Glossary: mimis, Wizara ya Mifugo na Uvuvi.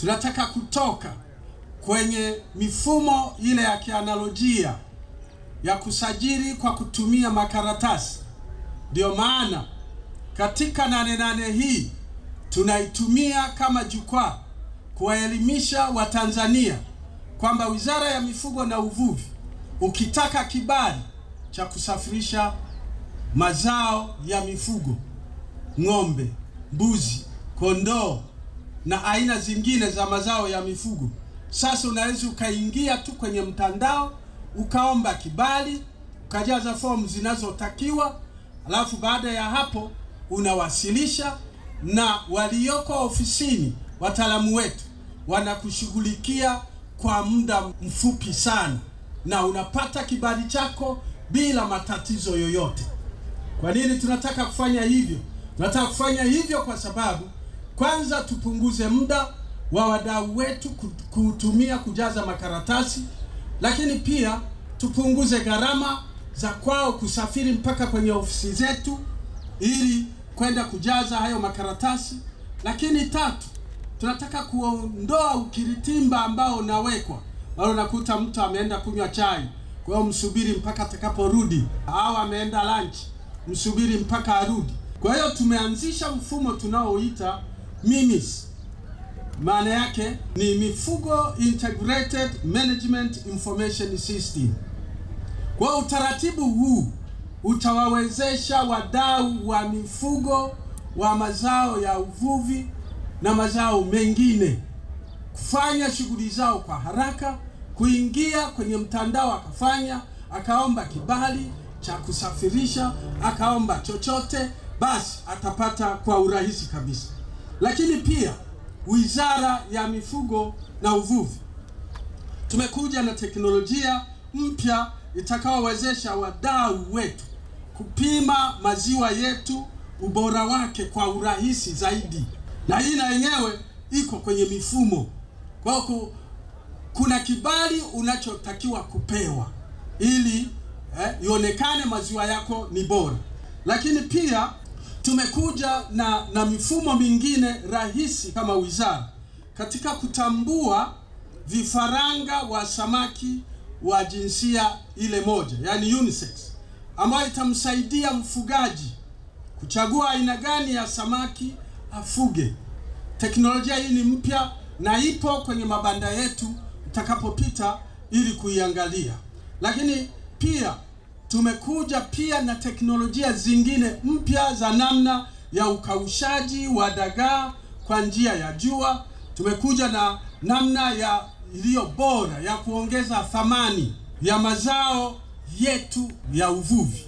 Tunataka kutoka kwenye mifumo ile ya kianalojia ya kusajili kwa kutumia makaratasi. Ndio maana katika 88 hii tunaitumia kama jukwaa kuwaelimisha Watanzania kwamba Wizara ya Mifugo na Uvuvi, ukitaka kibali cha kusafirisha mazao ya mifugo, ng'ombe, mbuzi, kondoo na aina zingine za mazao ya mifugo, sasa unaweza ukaingia tu kwenye mtandao ukaomba kibali, ukajaza fomu zinazotakiwa, alafu baada ya hapo unawasilisha, na walioko ofisini wataalamu wetu wanakushughulikia kwa muda mfupi sana, na unapata kibali chako bila matatizo yoyote. Kwa nini tunataka kufanya hivyo? Tunataka kufanya hivyo kwa sababu kwanza tupunguze muda wa wadau wetu kutumia kujaza makaratasi, lakini pia tupunguze gharama za kwao kusafiri mpaka kwenye ofisi zetu ili kwenda kujaza hayo makaratasi. Lakini tatu, tunataka kuondoa ukiritimba ambao unawekwa. Wao nakuta mtu ameenda kunywa chai, kwa hiyo msubiri mpaka atakaporudi, au ameenda lunch, msubiri mpaka arudi. Kwa hiyo tumeanzisha mfumo tunaoita mimis. Maana yake ni mifugo integrated management information system. Kwa utaratibu huu utawawezesha wadau wa mifugo, wa mazao ya uvuvi na mazao mengine kufanya shughuli zao kwa haraka, kuingia kwenye mtandao akaomba kibali cha kusafirisha, akaomba chochote, basi atapata kwa urahisi kabisa. Lakini pia Wizara ya Mifugo na Uvuvi tumekuja na teknolojia mpya itakayowezesha wadau wetu kupima maziwa yetu ubora wake kwa urahisi zaidi. Na hii na yenyewe iko kwenye mifumo. Kwa hiyo kuna kibali unachotakiwa kupewa ili ionekane maziwa yako ni bora. Lakini pia tumekuja na mifumo mingine rahisi kama wizara katika kutambua vifaranga wa samaki wa jinsia ile moja, yani unisex, ambayo itamsaidia mfugaji kuchagua aina gani ya samaki afuge. Teknolojia hii ni mpya na ipo kwenye mabanda yetu utakapopita ili kuiangalia. Lakini pia tumekuja pia na teknolojia zingine mpya za namna ya ukaushaji wa dagaa kwa njia ya jua. Tumekuja na namna ya iliyo bora ya kuongeza thamani ya mazao yetu ya uvuvi.